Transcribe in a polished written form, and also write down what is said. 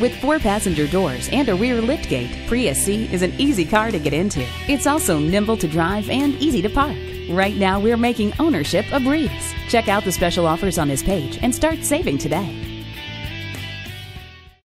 With 4-passenger doors and a rear liftgate, Prius C is an easy car to get into. It's also nimble to drive and easy to park. Right now, we're making ownership a breeze. Check out the special offers on this page and start saving today.